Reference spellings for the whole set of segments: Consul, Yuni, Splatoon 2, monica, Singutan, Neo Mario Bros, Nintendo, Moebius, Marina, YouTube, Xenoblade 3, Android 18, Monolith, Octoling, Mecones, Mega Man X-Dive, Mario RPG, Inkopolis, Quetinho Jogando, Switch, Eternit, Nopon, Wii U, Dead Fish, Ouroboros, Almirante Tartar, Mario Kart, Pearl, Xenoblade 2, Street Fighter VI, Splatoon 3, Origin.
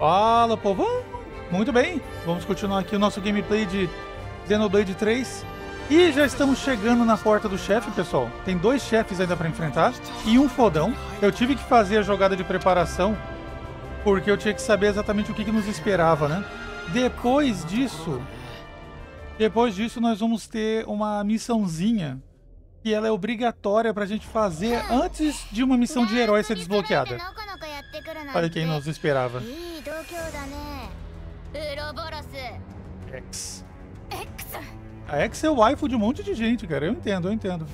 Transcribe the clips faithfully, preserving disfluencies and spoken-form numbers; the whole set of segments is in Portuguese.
Fala, povão! Muito bem, vamos continuar aqui o nosso gameplay de Xenoblade três. E já estamos chegando na porta do chefe, pessoal. Tem dois chefes ainda para enfrentar e um fodão. Eu tive que fazer a jogada de preparação porque eu tinha que saber exatamente o que, que nos esperava, né? Depois disso... Depois disso, nós vamos ter uma missãozinha que ela é obrigatória pra gente fazer antes de uma missão de herói ser desbloqueada. Olha quem nos esperava. X. A X é o waifu de um monte de gente, cara. Eu entendo, eu entendo.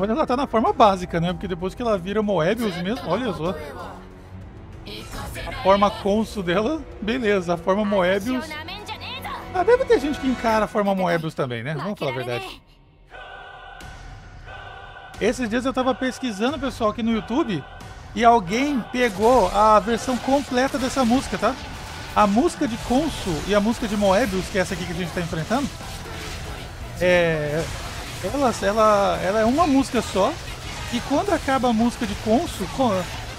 Olha, ela tá na forma básica, né? Porque depois que ela vira Moebius mesmo, olha só. A forma Consul dela, beleza. A forma Moebius... Ah, deve ter gente que encara a forma Moebius também, né? Vamos falar a verdade. Esses dias eu tava pesquisando, pessoal, aqui no YouTube, e alguém pegou a versão completa dessa música, tá? A música de Consul e a música de Moebius, que é essa aqui que a gente tá enfrentando, é... Ela, ela, ela é uma música só, e quando acaba a música de Consul,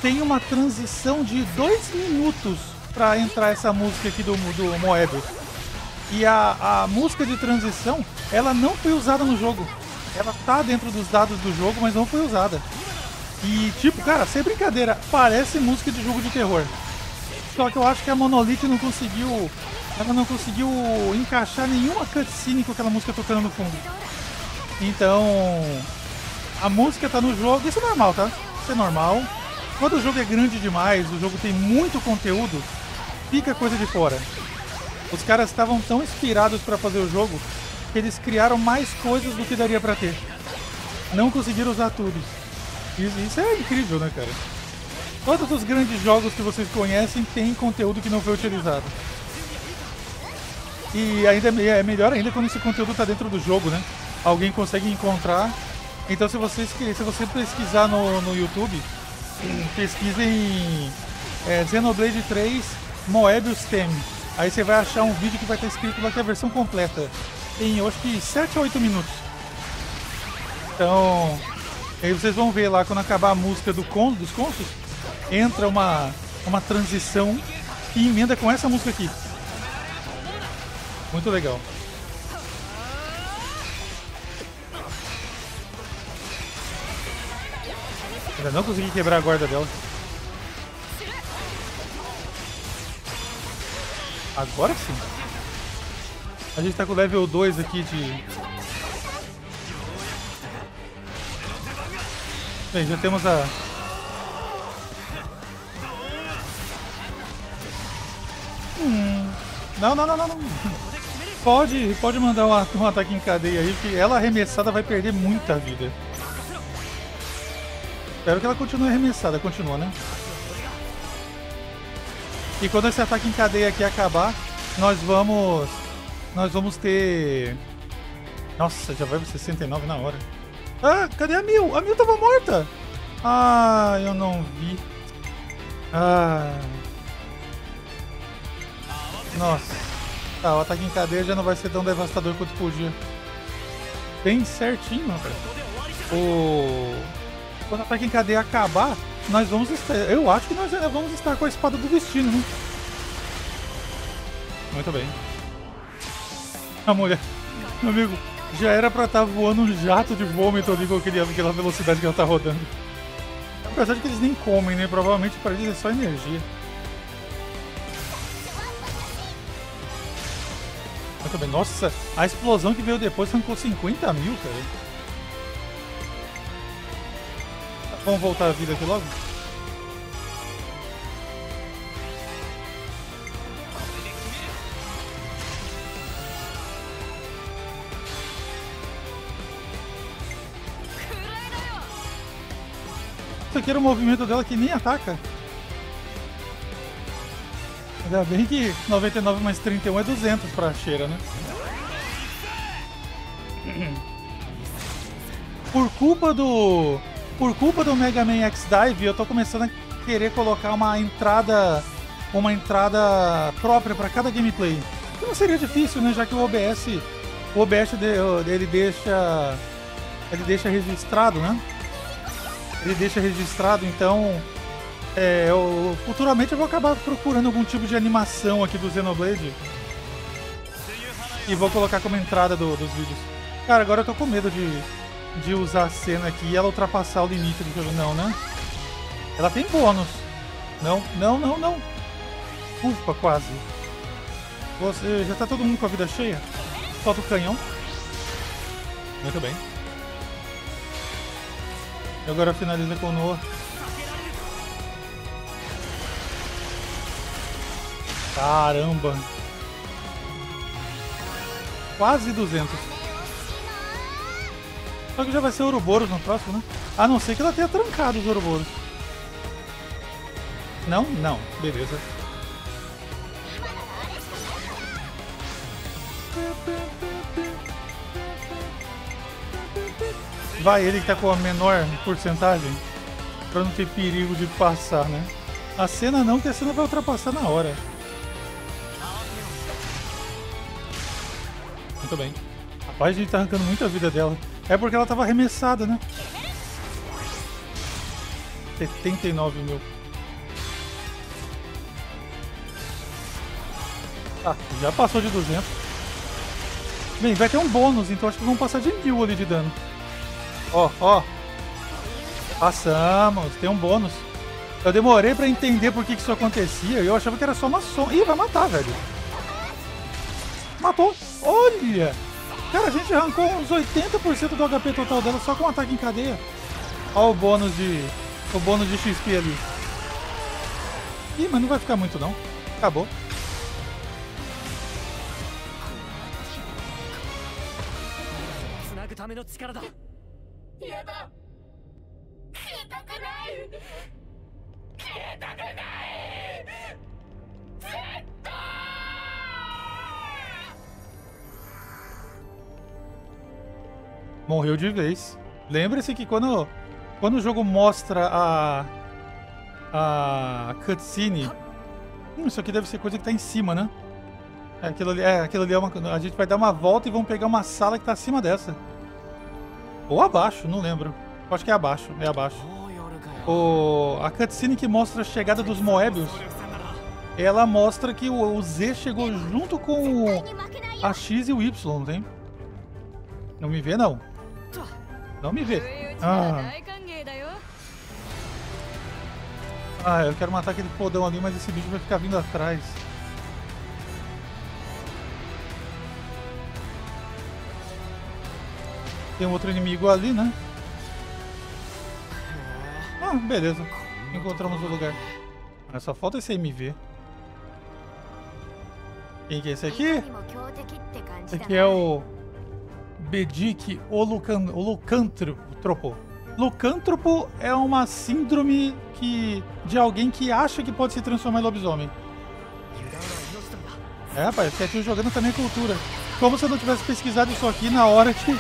tem uma transição de dois minutos pra entrar essa música aqui do, do Moebius. E a, a música de transição, ela não foi usada no jogo. Ela tá dentro dos dados do jogo, mas não foi usada. E tipo, cara, sem brincadeira, parece música de jogo de terror. Só que eu acho que a Monolith não conseguiu... Ela não conseguiu encaixar nenhuma cutscene com aquela música tocando no fundo. Então... A música tá no jogo, isso é normal, tá? Isso é normal. Quando o jogo é grande demais, o jogo tem muito conteúdo, fica coisa de fora. Os caras estavam tão inspirados para fazer o jogo que eles criaram mais coisas do que daria para ter. Não conseguiram usar tudo. Isso, isso é incrível, né, cara? Todos os grandes jogos que vocês conhecem têm conteúdo que não foi utilizado. E ainda é melhor ainda quando esse conteúdo está dentro do jogo, né? Alguém consegue encontrar. Então, se vocês se você pesquisar no, no YouTube, pesquisem é, Xenoblade três Moebius Theme. Aí você vai achar um vídeo que vai estar escrito lá que é a versão completa. Tem, eu acho que sete a oito minutos. Então... Aí vocês vão ver lá, quando acabar a música do con, dos Consuls, entra uma, uma transição e emenda com essa música aqui. Muito legal. Ainda não consegui quebrar a guarda dela. Agora sim. A gente tá com o level dois aqui de... Bem, já temos a... Hum... Não, não, não, não, não. Pode, pode mandar um, um ataque em cadeia aí, que ela arremessada vai perder muita vida. Espero que ela continue arremessada. Continua, né? E quando esse ataque em cadeia aqui acabar, nós vamos... Nós vamos ter... Nossa, já vai para sessenta e nove na hora. Ah, cadê a Mil? A Mil tava morta! Ah, eu não vi. Ah... Nossa. Tá, o ataque em cadeia já não vai ser tão devastador quanto podia. Bem certinho, cara. O... Quando o ataque em cadeia acabar... Nós vamos estar... Eu acho que nós ainda vamos estar com a espada do destino, né? Muito bem. A mulher... Meu amigo, já era pra estar voando um jato de vômito ali com aquela velocidade que ela tá rodando. Apesar de que eles nem comem, né? Provavelmente pra eles é só energia. Muito bem. Nossa, a explosão que veio depois arrancou cinquenta mil, cara. Vamos voltar a vida aqui logo? Isso aqui era um movimento dela que nem ataca. Ainda bem que noventa e nove mais trinta e um é duzentos pra cheira, né? Por culpa do... Por culpa do Mega Man X-Dive, eu tô começando a querer colocar uma entrada uma entrada própria para cada gameplay. Que não seria difícil, né? Já que o O B S, o O B S ele deixa ele deixa registrado, né? Ele deixa registrado, então É, eu, futuramente eu vou acabar procurando algum tipo de animação aqui do Xenoblade e vou colocar como entrada do, dos vídeos. Cara, agora eu tô com medo de, de usar a cena aqui e ela ultrapassar o limite do jogo. Não, né? Ela tem bônus. Não, não, não, não. Ufa, quase. Você, já tá todo mundo com a vida cheia? Solta o canhão. Muito bem. E agora finaliza com o Noah. Caramba! Quase duzentos. Só que já vai ser Ouroboros no próximo, né? A não ser que ela tenha trancado os Ouroboros. Não? Não. Beleza. Vai, ele que tá com a menor porcentagem. Pra não ter perigo de passar, né? A cena não, que a cena vai ultrapassar na hora. Muito bem. Rapaz, a gente tá arrancando muita vida dela. É porque ela tava arremessada, né? setenta e nove mil. Ah, já passou de duzentos. Bem, vai ter um bônus, então acho que vamos passar de mil ali de dano. Ó, ó. Passamos, tem um bônus. Eu demorei pra entender por que que isso acontecia. Eu achava que era só uma sombra. Ih, vai matar, velho. Matou. Olha! Cara, a gente arrancou uns oitenta por cento do H P total dela só com um ataque em cadeia. Olha o bônus de... o bônus de X P ali. Ih, mas não vai ficar muito não. Acabou. Morreu de vez. Lembre-se que quando, quando o jogo mostra a, a cutscene... Hum, isso aqui deve ser coisa que está em cima, né? É, aquilo ali, é, aquilo ali é uma... A gente vai dar uma volta e vamos pegar uma sala que está acima dessa. Ou abaixo, não lembro. Acho que é abaixo, é abaixo. O, a cutscene que mostra a chegada dos Moebius, ela mostra que o, o Z chegou junto com o, a X e o Y, não tem? Não me vê, não. Não me vê. Ah. ah, eu quero matar aquele podão ali, mas esse bicho vai ficar vindo atrás. Tem um outro inimigo ali, né? Ah, beleza. Encontramos o lugar. Ah, só falta esse M V. Quem que é esse aqui? Esse aqui é o... Bedique Olucantropo. Lucantropo é uma síndrome que, de alguém que acha que pode se transformar em lobisomem. É, rapaz, Quetinho Jogando também é cultura. Como se eu não tivesse pesquisado isso aqui na hora que,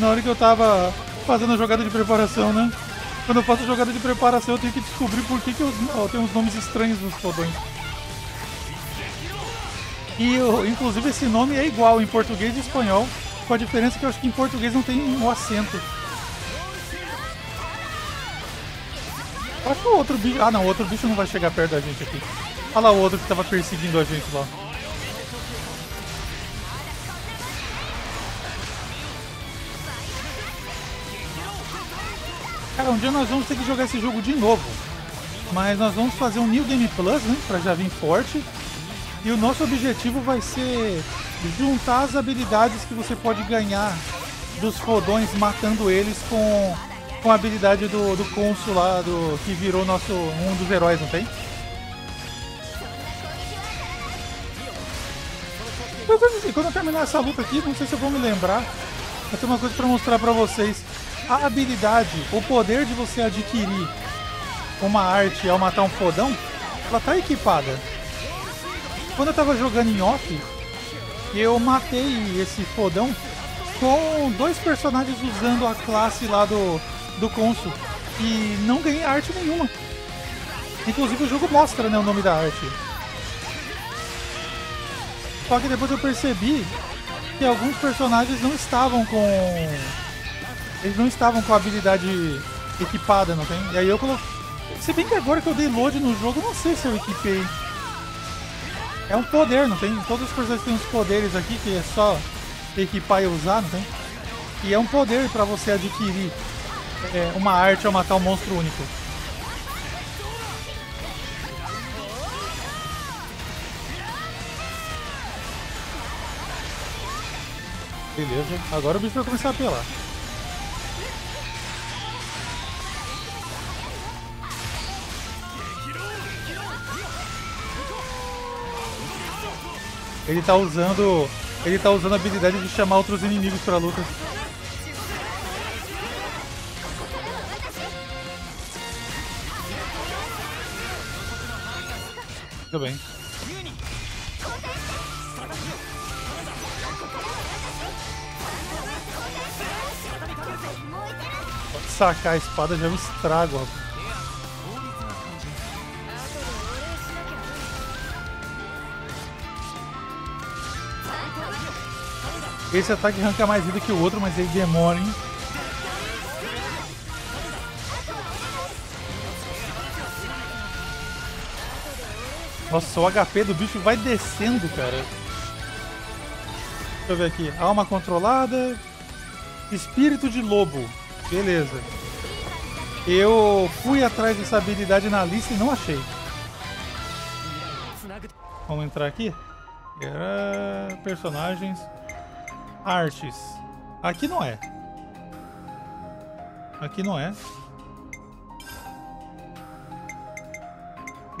na hora que eu tava fazendo a jogada de preparação, né? Quando eu faço a jogada de preparação, eu tenho que descobrir por que, que eu, eu tenho uns nomes estranhos nos podões. E, eu, inclusive, esse nome é igual em português e espanhol. Com a diferença que eu acho que em português não tem um acento. Eu acho que o outro bicho... Ah, não, o outro bicho não vai chegar perto da gente aqui. Olha lá o outro que tava perseguindo a gente lá. Cara, um dia nós vamos ter que jogar esse jogo de novo. Mas nós vamos fazer um New Game Plus, né? Pra já vir forte. E o nosso objetivo vai ser... juntar as habilidades que você pode ganhar dos fodões matando eles com, com a habilidade do, do Consul lá, do, que virou nosso, um dos heróis, não tem? Quando eu terminar essa luta aqui, não sei se eu vou me lembrar, eu tenho uma coisa para mostrar para vocês. A habilidade, o poder de você adquirir uma arte ao matar um fodão, ela tá equipada. Quando eu tava jogando em off, eu matei esse fodão com dois personagens usando a classe lá do, do Consul e não ganhei arte nenhuma. Inclusive o jogo mostra, né, o nome da arte. Só que depois eu percebi que alguns personagens não estavam com... Eles não estavam com a habilidade equipada, não tem? E aí eu, colo... Se bem que agora que eu dei load no jogo, não sei se eu equipei. É um poder, não tem? Todos os personagens têm uns poderes aqui que é só equipar e usar, não tem? E é um poder pra você adquirir é, uma arte ao matar um monstro único. Beleza, agora o bicho vai começar a apelar. Ele tá usando, ele tá usando a habilidade de chamar outros inimigos pra luta. Muito bem. Pode sacar a espada, já é um estrago, rapaz. Esse ataque arranca mais vida que o outro, mas ele demora, hein? Nossa, o H P do bicho vai descendo, cara. Deixa eu ver aqui. Alma controlada. Espírito de lobo. Beleza. Eu fui atrás dessa habilidade na lista e não achei. Vamos entrar aqui. Era... personagens... artes. Aqui não é. Aqui não é.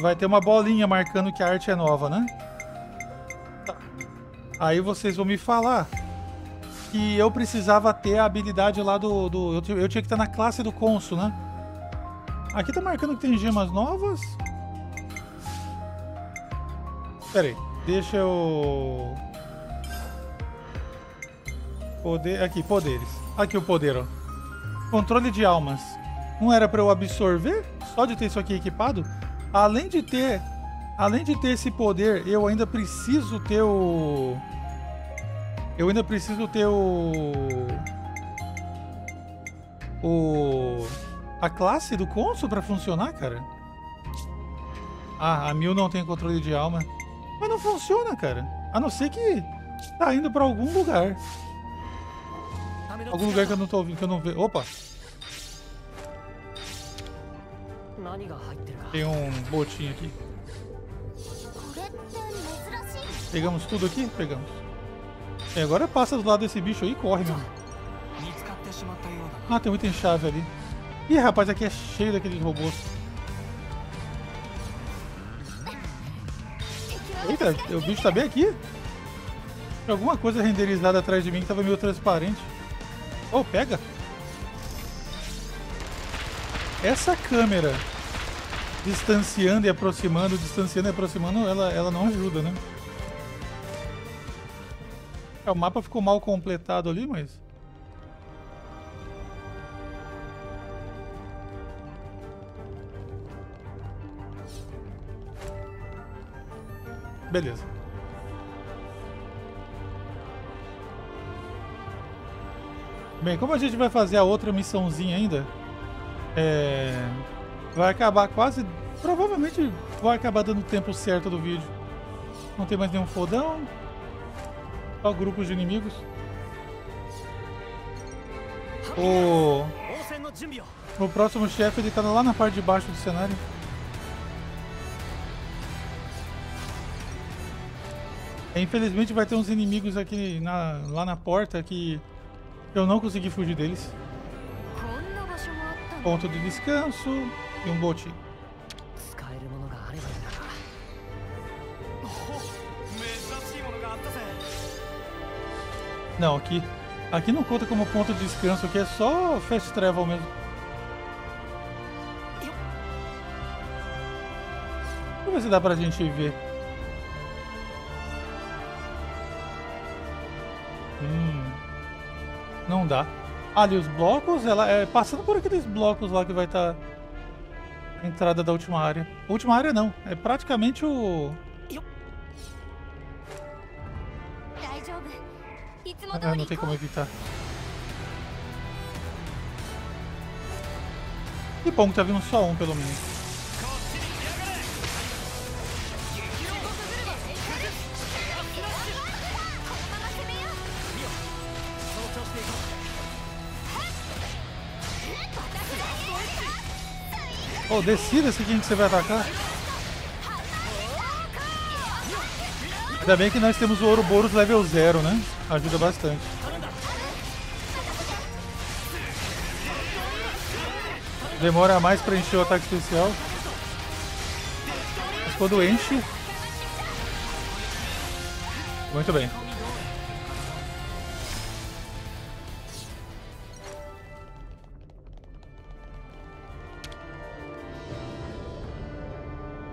Vai ter uma bolinha marcando que a arte é nova, né? Tá. Aí vocês vão me falar que eu precisava ter a habilidade lá do... do eu, eu tinha que estar na classe do Consul, né? Aqui tá marcando que tem gemas novas. Pera aí. Deixa eu... Poder, aqui, poderes. Aqui o poder, ó. Controle de almas. Não era pra eu absorver? Só de ter isso aqui equipado? Além de ter... Além de ter esse poder, eu ainda preciso ter o... Eu ainda preciso ter o... O... A classe do Consul pra funcionar, cara? Ah, a Mil não tem controle de alma. Mas não funciona, cara. A não ser que... Tá indo pra algum lugar. Algum lugar que eu não tô ouvindo, que eu não vejo. Opa! Tem um botinho aqui. Pegamos tudo aqui? Pegamos. E agora passa do lado desse bicho aí e corre, meu. Ah, tem um item-chave ali. Ih, rapaz, aqui é cheio daqueles robôs. Eita, o bicho tá bem aqui. Tem alguma coisa renderizada atrás de mim que tava meio transparente. Oh, pega! Essa câmera distanciando e aproximando, distanciando e aproximando, ela, ela não ajuda, né? O mapa ficou mal completado ali, mas... Beleza. Bem, como a gente vai fazer a outra missãozinha ainda, é... vai acabar quase... Provavelmente vai acabar dando o tempo certo do vídeo. Não tem mais nenhum fodão. Só grupos de inimigos. O... O próximo chefe, ele tá lá na parte de baixo do cenário. É, infelizmente vai ter uns inimigos aqui na... lá na porta que... Eu não consegui fugir deles. Ponto de descanso e um botinho. Não, aqui, aqui não conta como ponto de descanso, aqui é só fast travel mesmo. Vamos ver se dá pra gente ver. Não dá. Ali os blocos, ela é passando por aqueles blocos lá que vai estar a entrada da última área. Última área não, é praticamente o... Ah, não tem como evitar. Que bom que tá vindo só um, pelo menos. Oh, decida esse aqui que você vai atacar. Ainda bem que nós temos o Ouroboros level zero, né? Ajuda bastante. Demora mais para encher o ataque especial. Mas quando enche... Muito bem.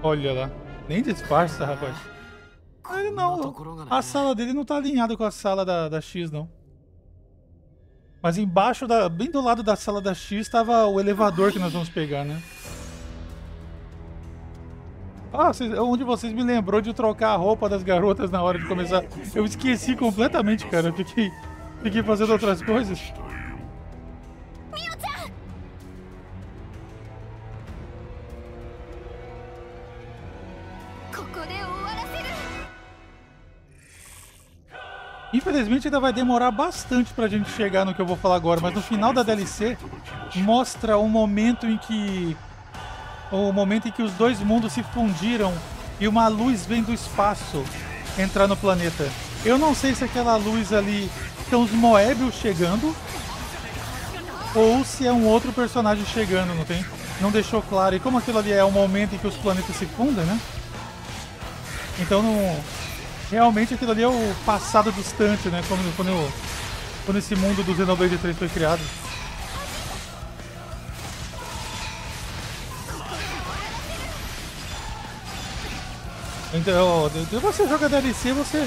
Olha lá. Nem disfarça, rapaz. Ele não. A sala dele não tá alinhada com a sala da, da X, não. Mas embaixo, da, bem do lado da sala da X, tava o elevador que nós vamos pegar, né? Ah, um de vocês me lembrou de trocar a roupa das garotas na hora de começar. Eu esqueci completamente, cara. Eu fiquei, fiquei fazendo outras coisas. Infelizmente ainda vai demorar bastante pra gente chegar no que eu vou falar agora, mas no final da D L C mostra o momento em que o momento em que os dois mundos se fundiram e uma luz vem do espaço entrar no planeta. Eu não sei se aquela luz ali são os Moebius chegando ou se é um outro personagem chegando, não tem? Não deixou claro. E como aquilo ali é o momento em que os planetas se fundem, né? Então não... Realmente aquilo ali é o passado distante, né? Quando, quando, quando esse mundo do Xenoblade três foi criado. Então, quando você joga D L C, você,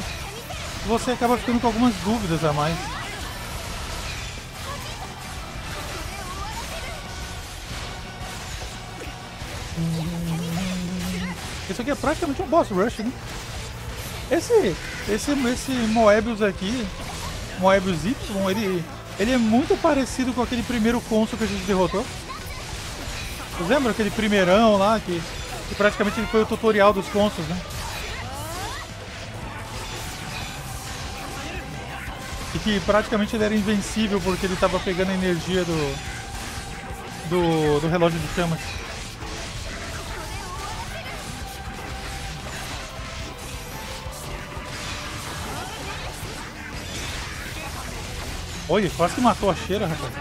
você acaba ficando com algumas dúvidas a mais. Isso aqui é praticamente um boss rush, né? Esse, esse, esse Moebius aqui, Moebius Y, ele, ele é muito parecido com aquele primeiro Consul que a gente derrotou. Vocês lembram aquele primeirão lá, que, que praticamente ele foi o tutorial dos Consuls, né? E que praticamente ele era invencível porque ele estava pegando a energia do, do, do relógio de chamas. Olha, quase que matou a cheira, rapaz.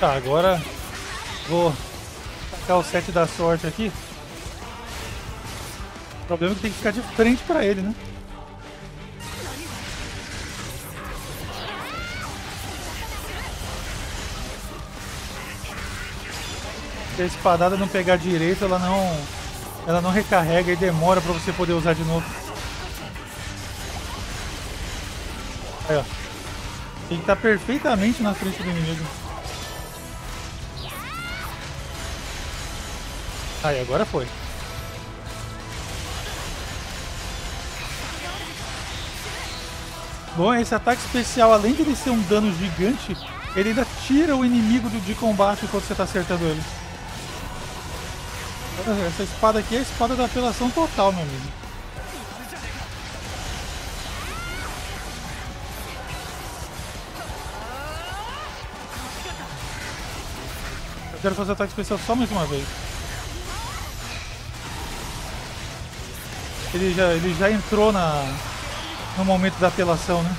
Tá, agora vou tacar o set da sorte aqui. O problema é que tem que ficar de frente pra ele, né? Se a espadada não pegar direito, ela não, ela não recarrega e demora para você poder usar de novo. Aí, ó. Tem que estar perfeitamente na frente do inimigo. Aí, agora foi. Bom, esse ataque especial, além de ele ser um dano gigante, ele ainda tira o inimigo de combate enquanto você está acertando ele. Essa espada aqui é a espada da apelação total, meu amigo. Eu quero fazer ataque especial só mais uma vez. Ele já, ele já entrou na, no momento da apelação, né?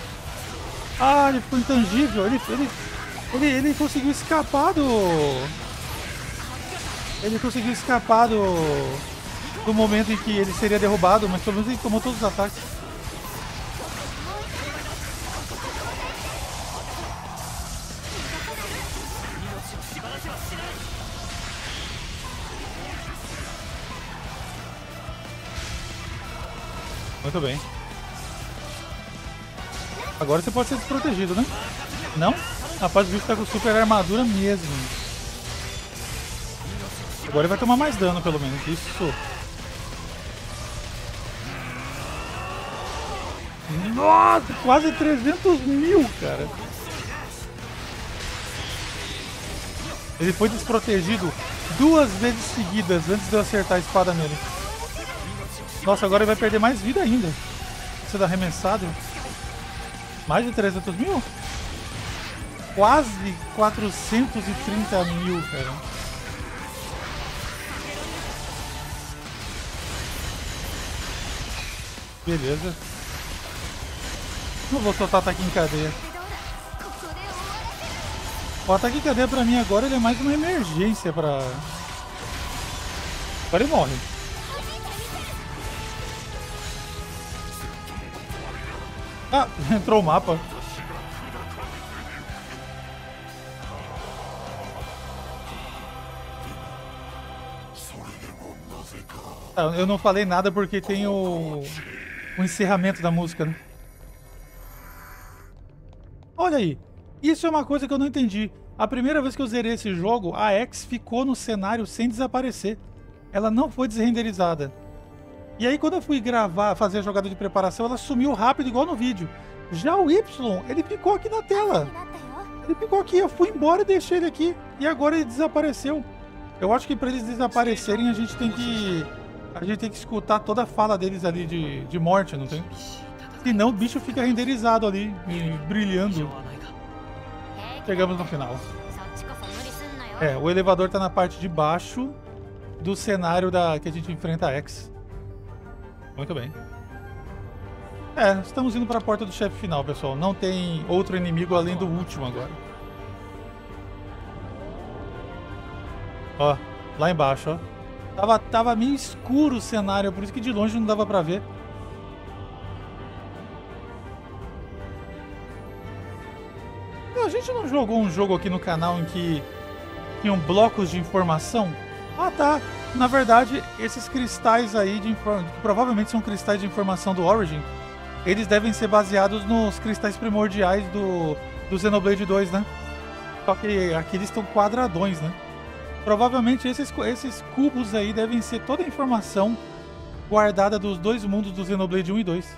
Ah, ele ficou intangível. Ele, ele, ele, ele conseguiu escapar do... Ele conseguiu escapar do, do momento em que ele seria derrubado, mas pelo menos ele tomou todos os ataques. Muito bem. Agora você pode ser desprotegido, né? Não? Rapaz, o bicho tá com super armadura mesmo. Agora ele vai tomar mais dano, pelo menos. Isso. Nossa, quase trezentos mil, cara. Ele foi desprotegido duas vezes seguidas antes de eu acertar a espada nele. Nossa, agora ele vai perder mais vida ainda. Sendo arremessado. Mais de trezentos mil? Quase quatrocentos e trinta mil, cara. Beleza. Não vou soltar ataque em cadeia. O ataque em cadeia pra mim agora ele é mais uma emergência pra... Agora ele morre. Ah, entrou o mapa. Ah, eu não falei nada porque tem o... o encerramento da música, né? Olha aí, isso é uma coisa que eu não entendi. A primeira vez que eu zerei esse jogo, a X ficou no cenário sem desaparecer. Ela não foi desrenderizada. E aí quando eu fui gravar, fazer a jogada de preparação, ela sumiu rápido igual no vídeo. Já o Y, ele ficou aqui na tela. Ele ficou aqui, eu fui embora e deixei ele aqui. E agora ele desapareceu. Eu acho que para eles desaparecerem a gente tem que... A gente tem que escutar toda a fala deles ali de, de morte, não tem? Senão o bicho fica renderizado ali, brilhando. Chegamos no final. É, o elevador tá na parte de baixo do cenário da, que a gente enfrenta a X. Muito bem. É, estamos indo para a porta do chefe final, pessoal. Não tem outro inimigo além do último agora. Ó, lá embaixo, ó. Tava, tava meio escuro o cenário, por isso que de longe não dava pra ver. Não, a gente não jogou um jogo aqui no canal em que tinham blocos de informação? Ah, tá. Na verdade, esses cristais aí, de que provavelmente são cristais de informação do Origin, eles devem ser baseados nos cristais primordiais do, do Xenoblade dois, né? Só que aqui eles estão quadradões, né? Provavelmente esses, esses cubos aí devem ser toda a informação guardada dos dois mundos do Xenoblade um e dois.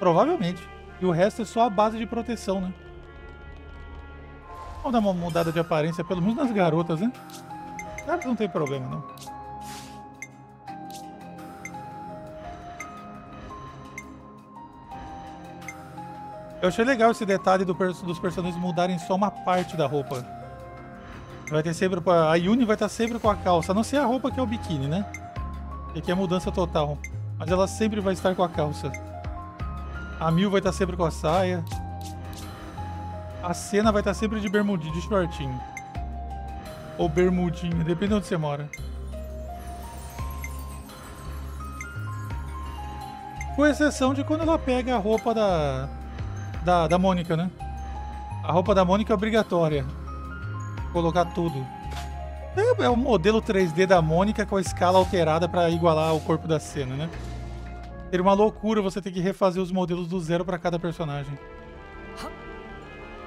Provavelmente. E o resto é só a base de proteção, né? Vamos dar uma mudada de aparência, pelo menos nas garotas, né? Claro que não tem problema, não. Eu achei legal esse detalhe do, dos personagens mudarem só uma parte da roupa. Vai ter sempre, a Yuni vai estar sempre com a calça, a não ser a roupa que é o biquíni, né? E aqui é mudança total. Mas ela sempre vai estar com a calça. A Mil vai estar sempre com a saia. A Senna vai estar sempre de bermudinho, de shortinho. Ou bermudinho, depende de onde você mora. Com exceção de quando ela pega a roupa da, da, da Mônica, né? A roupa da Mônica é obrigatória. Colocar tudo. É o modelo três D da Mônica com a escala alterada para igualar o corpo da cena, né? Seria uma loucura você ter que refazer os modelos do zero para cada personagem.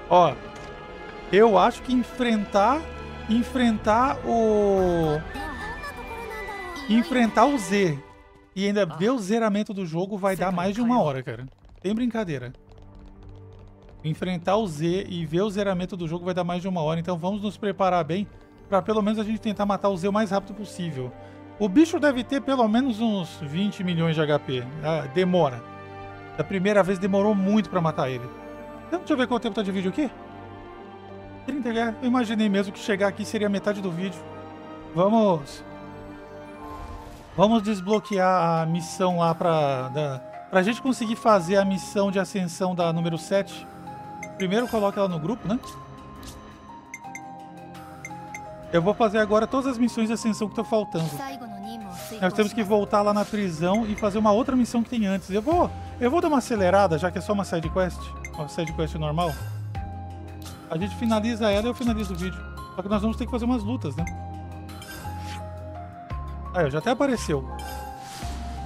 Ó, eu acho que enfrentar enfrentar o enfrentar o Z e ainda ver o zeramento do jogo vai dar mais de uma hora, cara. Tem brincadeira. Enfrentar o Z e ver o zeramento do jogo vai dar mais de uma hora, então vamos nos preparar bem para pelo menos a gente tentar matar o Z o mais rápido possível. O bicho deve ter pelo menos uns vinte milhões de H P. Ah, demora. Da primeira vez demorou muito para matar ele. Então, deixa eu ver quanto tempo tá de vídeo aqui. trinta, eu imaginei mesmo que chegar aqui seria metade do vídeo. Vamos... Vamos desbloquear a missão lá para da... pra gente conseguir fazer a missão de ascensão da número sete. Primeiro coloca ela no grupo, né? Eu vou fazer agora todas as missões de ascensão que estão faltando. Nós temos que voltar lá na prisão e fazer uma outra missão que tem antes. Eu vou, eu vou dar uma acelerada, já que é só uma side quest, uma side quest normal. A gente finaliza ela e eu finalizo o vídeo. Só que nós vamos ter que fazer umas lutas, né? Aí, já até apareceu.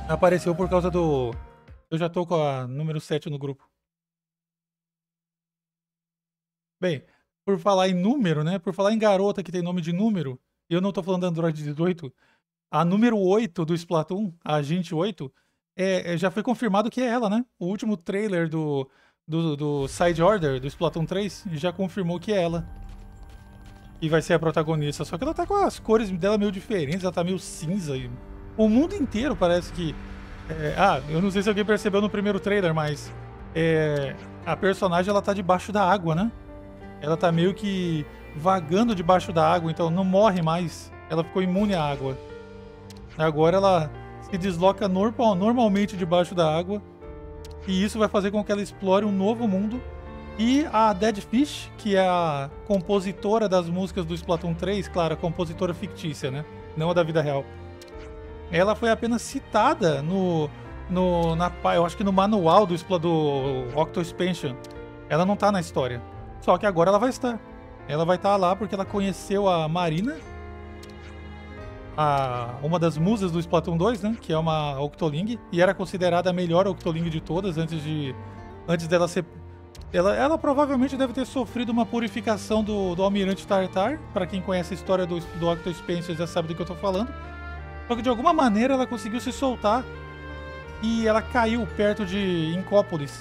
Apareceu por causa do... Eu já tô com a número sete no grupo. Bem, por falar em número, né? Por falar em garota que tem nome de número, eu não tô falando da Android dezoito, a número oito do Splatoon, a Agente oito, é, é, já foi confirmado que é ela, né? O último trailer do, do, do Side Order, do Splatoon três, já confirmou que é ela. que vai ser a protagonista. Só que ela tá com as cores dela meio diferentes, ela tá meio cinza. E o mundo inteiro parece que... É, ah, eu não sei se alguém percebeu no primeiro trailer, mas... É, a personagem, ela tá debaixo da água, né? Ela tá meio que vagando debaixo da água, então não morre mais. Ela ficou imune à água. Agora ela se desloca normal, normalmente debaixo da água. E isso vai fazer com que ela explore um novo mundo. E a Dead Fish, que é a compositora das músicas do Splatoon três, claro, a compositora fictícia, né? Não a da vida real. Ela foi apenas citada no... no na, eu acho que no manual do, do Octo Expansion. Ela não tá na história. Só que agora ela vai estar. Ela vai estar lá porque ela conheceu a Marina, a, uma das musas do Splatoon dois, né? Que é uma Octoling. E era considerada a melhor Octoling de todas antes de... Antes dela ser... Ela, ela provavelmente deve ter sofrido uma purificação do, do Almirante Tartar. Pra quem conhece a história do, do Octo Expansion já sabe do que eu tô falando. Só que de alguma maneira ela conseguiu se soltar e ela caiu perto de Inkopolis.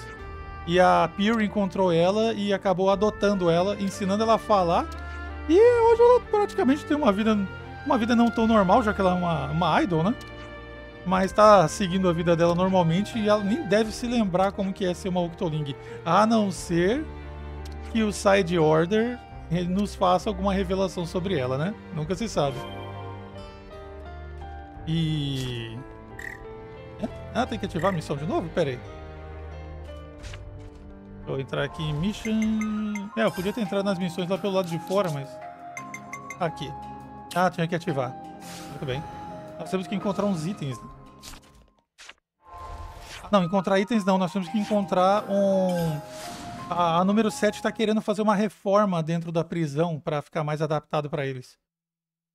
E a Pearl encontrou ela e acabou adotando ela, ensinando ela a falar. E hoje ela praticamente tem uma vida, uma vida não tão normal, já que ela é uma, uma idol, né? Mas tá seguindo a vida dela normalmente e ela nem deve se lembrar como que é ser uma Octoling. A não ser que o Side Order nos faça alguma revelação sobre ela, né? Nunca se sabe. E... Ah, tem que ativar a missão de novo? Pera aí. Vou entrar aqui em Mission... É, eu podia ter entrado nas missões lá pelo lado de fora, mas... Aqui. Ah, tinha que ativar. Muito bem. Nós temos que encontrar uns itens. Não, encontrar itens não. Nós temos que encontrar um... A, a número sete tá querendo fazer uma reforma dentro da prisão pra ficar mais adaptado pra eles.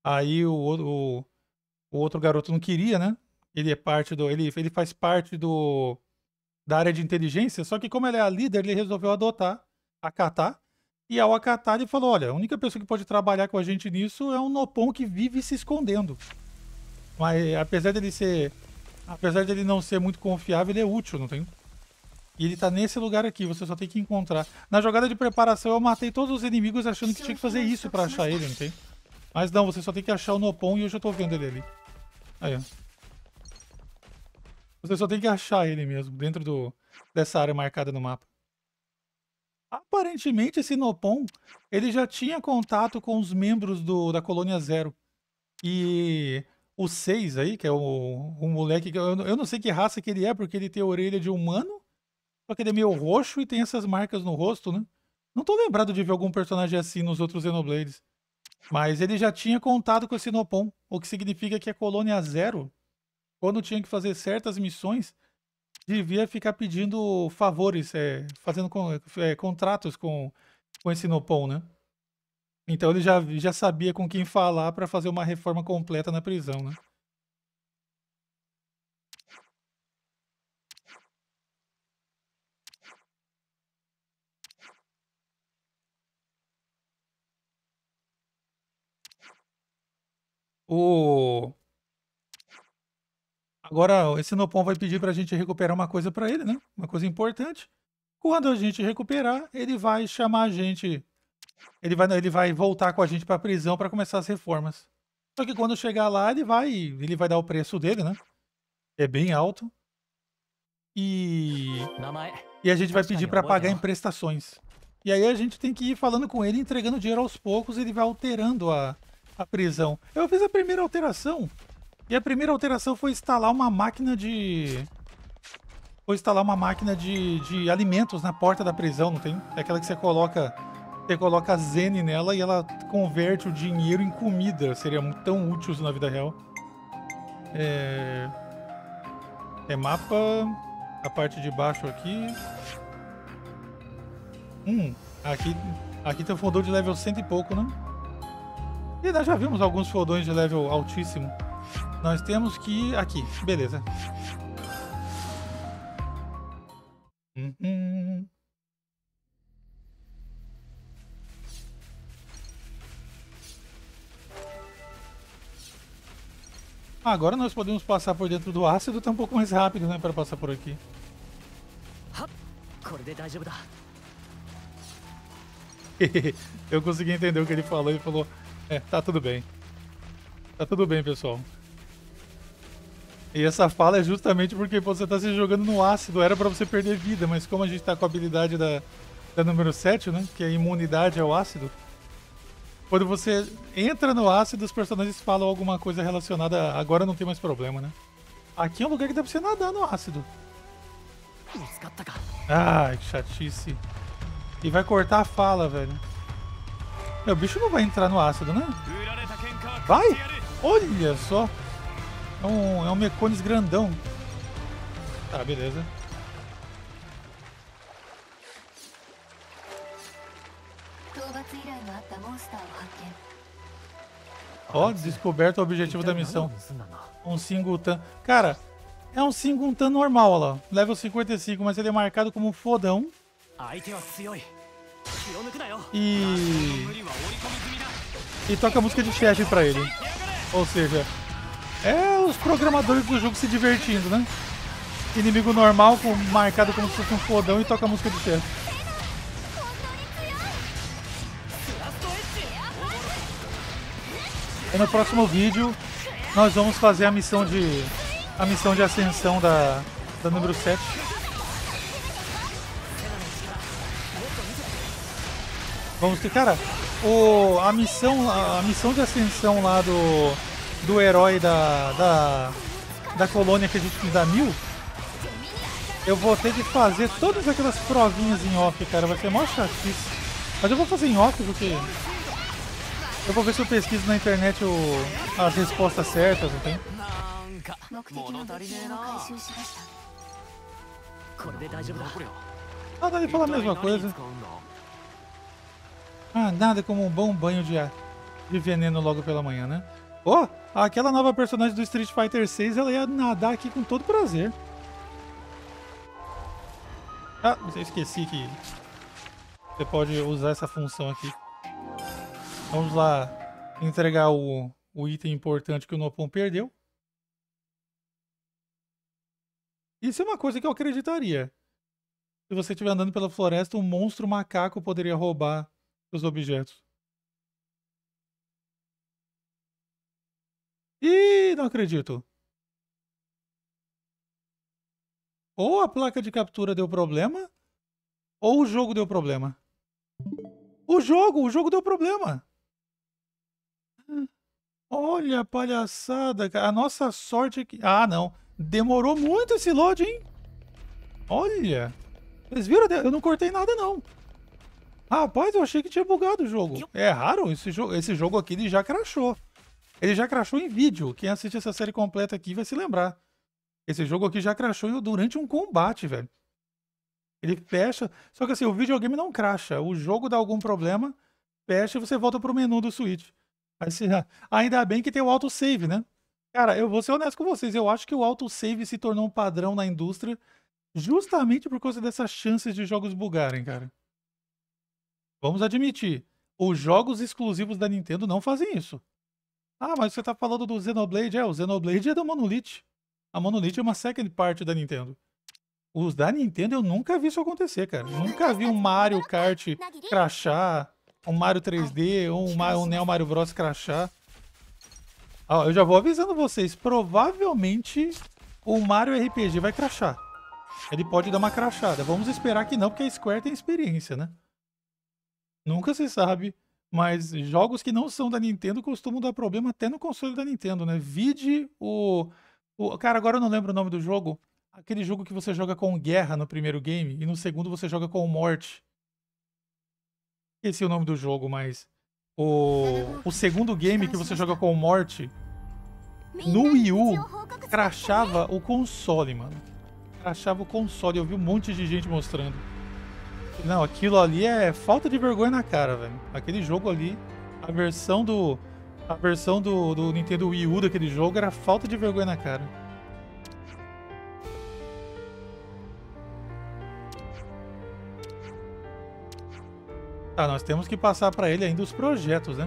Aí o, o, o outro garoto não queria, né? Ele é parte do... Ele, ele faz parte do... da área de inteligência, só que como ela é a líder, ele resolveu adotar, acatar, e ao acatar ele falou, olha, a única pessoa que pode trabalhar com a gente nisso é um Nopon que vive se escondendo. Mas apesar dele ser... Apesar dele não ser muito confiável, ele é útil, não tem? E ele tá nesse lugar aqui, você só tem que encontrar. Na jogada de preparação eu matei todos os inimigos achando que tinha que fazer isso pra achar ele, não tem? Mas não, você só tem que achar o Nopon e eu já tô vendo ele ali. Aí, ó. Você só tem que achar ele mesmo, dentro do, dessa área marcada no mapa. Aparentemente, esse Nopon, ele já tinha contato com os membros do, da Colônia Zero. E o seis aí, que é o, o moleque... Eu, eu não sei que raça que ele é, porque ele tem a orelha de humano, só que ele é meio roxo e tem essas marcas no rosto, né? Não tô lembrado de ver algum personagem assim nos outros Xenoblades. Mas ele já tinha contato com esse Nopon, o que significa que a Colônia Zero... Quando tinha que fazer certas missões, devia ficar pedindo favores, é, fazendo con é, contratos com, com esse Nopon, né? Então ele já, já sabia com quem falar para fazer uma reforma completa na prisão, né? O... Agora, esse Nopon vai pedir pra gente recuperar uma coisa pra ele, né? Uma coisa importante. Quando a gente recuperar, ele vai chamar a gente... Ele vai, ele vai voltar com a gente pra prisão pra começar as reformas. Só que quando chegar lá, ele vai, ele vai dar o preço dele, né? É bem alto. E... E a gente vai pedir pra pagar em prestações. E aí a gente tem que ir falando com ele, entregando dinheiro aos poucos, ele vai alterando a, a prisão. Eu fiz a primeira alteração... E a primeira alteração foi instalar uma máquina de... Foi instalar uma máquina de, de alimentos na porta da prisão, não tem? É aquela que você coloca... Você coloca a Zen nela e ela converte o dinheiro em comida. Seria tão útil isso na vida real. É... É mapa... A parte de baixo aqui... Hum... Aqui... Aqui tem um fodão de level cento e pouco, né? E nós já vimos alguns fodões de level altíssimo. Nós temos que ir aqui, beleza. Uhum. Agora nós podemos passar por dentro do ácido, tá um pouco mais rápido, né, para passar por aqui. Eu consegui entender o que ele falou. Ele falou, é, tá tudo bem. Tá tudo bem, pessoal. E essa fala é justamente porque você tá se jogando no ácido. Era pra você perder vida, mas como a gente tá com a habilidade da, da número sete, né? Que é a imunidade ao ácido. Quando você entra no ácido, os personagens falam alguma coisa relacionada... Agora não tem mais problema, né? Aqui é um lugar que dá pra você nadar no ácido. Ai, que chatice. E vai cortar a fala, velho. Meu, o bicho não vai entrar no ácido, né? Vai! Olha só! É um, é um Mecones grandão. Tá, beleza. Ó, oh, descoberto o objetivo da missão. Um Singutan. Cara, é um Singutan normal, olha lá. Level cinquenta e cinco, mas ele é marcado como um fodão. E... E toca a música de chefe pra ele. Ou seja, é os programadores do jogo se divertindo, né? Inimigo normal, com, marcado como se fosse um fodão e toca a música de chefe. E no próximo vídeo nós vamos fazer a missão de a missão de ascensão da, da número sete. Vamos ter, cara, o a missão a missão de ascensão lá do do herói da da, da colônia que a gente dá mil. Eu vou ter que fazer todas aquelas provinhas em off, cara, vai ser mó chatice. Mas eu vou fazer em off porque eu vou ver se eu pesquiso na internet o... as respostas certas, não tem? Ah, dá pra falar a mesma coisa. Ah, nada como um bom banho de, de veneno logo pela manhã, né? Oh, aquela nova personagem do Street Fighter seis, ela ia nadar aqui com todo prazer. Ah, eu esqueci que você pode usar essa função aqui. Vamos lá entregar o, o item importante que o Nopon perdeu. Isso é uma coisa que eu acreditaria. Se você estiver andando pela floresta, um monstro macaco poderia roubar os objetos. Ih, não acredito. Ou a placa de captura deu problema, ou o jogo deu problema. O jogo, o jogo deu problema. Olha a palhaçada, cara. A nossa sorte aqui... Ah, não. Demorou muito esse load, hein? Olha. Vocês viram? Eu não cortei nada, não. Rapaz, eu achei que tinha bugado o jogo. É raro. Esse jogo, esse jogo aqui ele já crashou. Ele já crashou em vídeo. Quem assiste essa série completa aqui vai se lembrar. Esse jogo aqui já crashou durante um combate, velho. Ele fecha. Só que assim, o videogame não crasha. O jogo dá algum problema, fecha e você volta pro menu do Switch. Ainda bem que tem o autosave, né? Cara, eu vou ser honesto com vocês. Eu acho que o autosave se tornou um padrão na indústria justamente por causa dessas chances de jogos bugarem, cara. Vamos admitir. Os jogos exclusivos da Nintendo não fazem isso. Ah, mas você tá falando do Xenoblade. É, o Xenoblade é da Monolith. A Monolith é uma second party da Nintendo. Os da Nintendo eu nunca vi isso acontecer, cara. Eu nunca vi um Mario Kart crashar... Um Mario três D, um, Ma um Neo Mario Bros crashar. Ah, eu já vou avisando vocês, provavelmente o Mario R P G vai crashar. Ele pode dar uma crashada. Vamos esperar que não, porque a Square tem experiência, né? Nunca se sabe, mas jogos que não são da Nintendo costumam dar problema até no console da Nintendo, né? Vide o... o... Cara, agora eu não lembro o nome do jogo. Aquele jogo que você joga com guerra no primeiro game e no segundo você joga com morte. Esqueci o nome do jogo, mas o, o segundo game que você joga com morte no Wii U crashava o console, mano. Crashava o console, eu vi um monte de gente mostrando. Não, aquilo ali é falta de vergonha na cara, velho. Aquele jogo ali, a versão do a versão do, do Nintendo Wii U daquele jogo era falta de vergonha na cara. Tá, nós temos que passar pra ele ainda os projetos, né?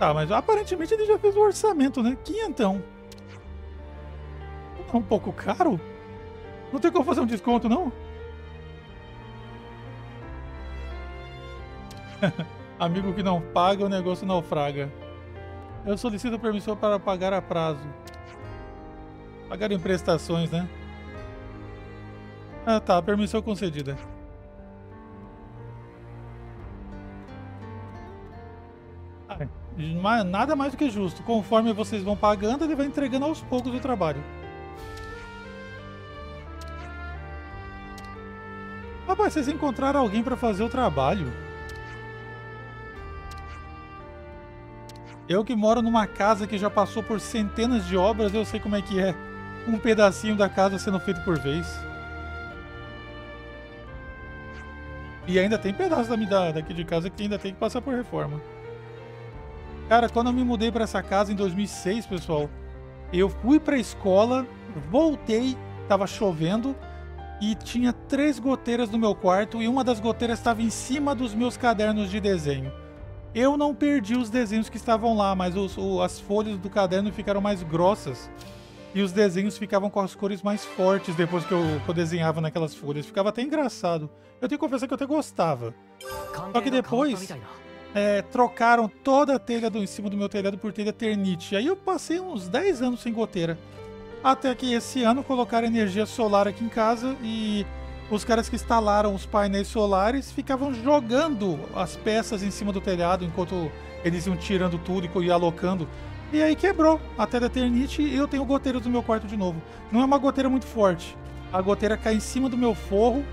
Tá, mas aparentemente ele já fez o orçamento, né? Quinhentão. É um pouco caro? Não tem como fazer um desconto, não? Amigo que não paga, o negócio naufraga. Eu solicito permissão para pagar a prazo. Pagar em prestações, né? Ah, tá. Permissão concedida. Ah, mas nada mais do que justo. Conforme vocês vão pagando, ele vai entregando aos poucos o trabalho. Rapaz, vocês encontraram alguém para fazer o trabalho? Eu que moro numa casa que já passou por centenas de obras, eu sei como é que é. Um pedacinho da casa sendo feito por vez. E ainda tem pedaço da, da, daqui de casa que ainda tem que passar por reforma. Cara, quando eu me mudei pra essa casa em dois mil e seis, pessoal, eu fui pra escola, voltei, tava chovendo e tinha três goteiras no meu quarto e uma das goteiras estava em cima dos meus cadernos de desenho. Eu não perdi os desenhos que estavam lá, mas os, o, as folhas do caderno ficaram mais grossas e os desenhos ficavam com as cores mais fortes depois que eu, que eu desenhava naquelas folhas. Ficava até engraçado. Eu tenho que confessar que eu até gostava. Só que depois é, trocaram toda a telha do, em cima do meu telhado por telha Eternit. Aí eu passei uns dez anos sem goteira. Até que esse ano colocaram energia solar aqui em casa e os caras que instalaram os painéis solares ficavam jogando as peças em cima do telhado enquanto eles iam tirando tudo e alocando. E aí quebrou a telha Eternit e eu tenho goteiras do meu quarto de novo. Não é uma goteira muito forte. A goteira cai em cima do meu forro.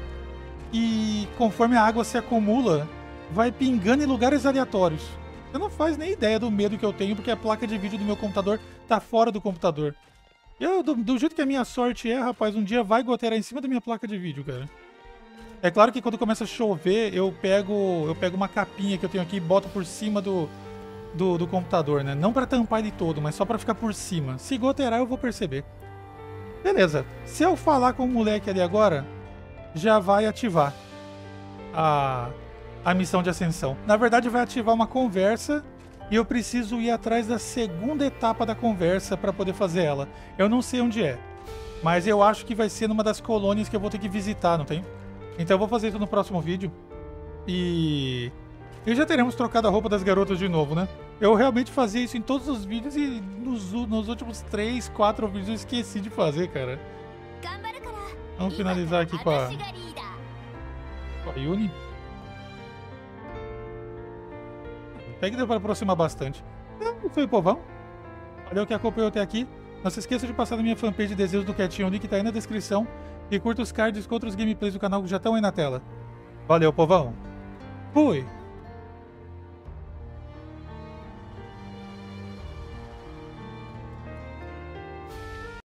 E conforme a água se acumula, vai pingando em lugares aleatórios. Você não faz nem ideia do medo que eu tenho, porque a placa de vídeo do meu computador tá fora do computador. Eu, do, do jeito que a minha sorte é, rapaz, um dia vai goteira em cima da minha placa de vídeo, cara. É claro que quando começa a chover, eu pego, eu pego uma capinha que eu tenho aqui e boto por cima do, do, do computador, né? Não pra tampar ele todo, mas só pra ficar por cima. Se goteirar, eu vou perceber. Beleza. Se eu falar com o moleque ali agora, já vai ativar a, a missão de ascensão. Na verdade, vai ativar uma conversa e eu preciso ir atrás da segunda etapa da conversa para poder fazer ela. Eu não sei onde é, mas eu acho que vai ser numa das colônias que eu vou ter que visitar, não tem? Então eu vou fazer isso no próximo vídeo e... e já teremos trocado a roupa das garotas de novo, né? Eu realmente fazia isso em todos os vídeos e nos, nos últimos três, quatro vídeos eu esqueci de fazer, cara. Vamos finalizar aqui com a, com a Yuni. Até que deu para aproximar bastante. E foi o povão. Valeu que acompanhou até aqui. Não se esqueça de passar na minha fanpage de desejos do Quetinho. O link tá aí na descrição. E curta os cards com outros gameplays do canal que já estão aí na tela. Valeu, povão. Fui!